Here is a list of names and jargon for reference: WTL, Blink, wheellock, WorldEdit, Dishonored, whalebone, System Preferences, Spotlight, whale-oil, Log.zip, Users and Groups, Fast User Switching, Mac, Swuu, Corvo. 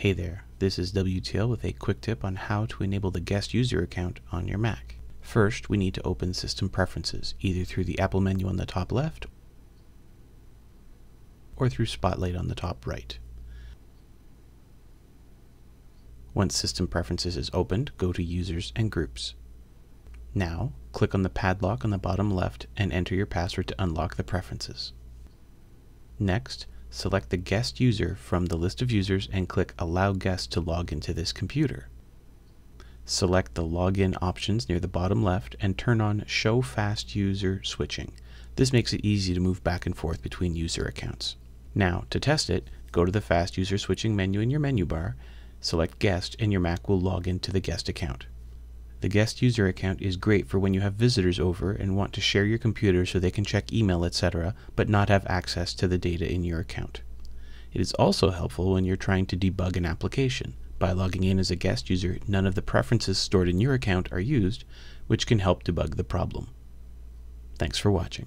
Hey there, this is WTL with a quick tip on how to enable the guest user account on your Mac. First, we need to open System Preferences, either through the Apple menu on the top left or through Spotlight on the top right. Once System Preferences is opened, go to Users and Groups. Now, click on the padlock on the bottom left and enter your password to unlock the preferences. Next, select the guest user from the list of users and click Allow Guests to log into this computer. Select the Login options near the bottom left and turn on Show Fast User Switching. This makes it easy to move back and forth between user accounts. Now, to test it, go to the Fast User Switching menu in your menu bar, select Guest, and your Mac will log into the guest account. The guest user account is great for when you have visitors over and want to share your computer so they can check email, etc., but not have access to the data in your account. It is also helpful when you're trying to debug an application. By logging in as a guest user, none of the preferences stored in your account are used, which can help debug the problem. Thanks for watching.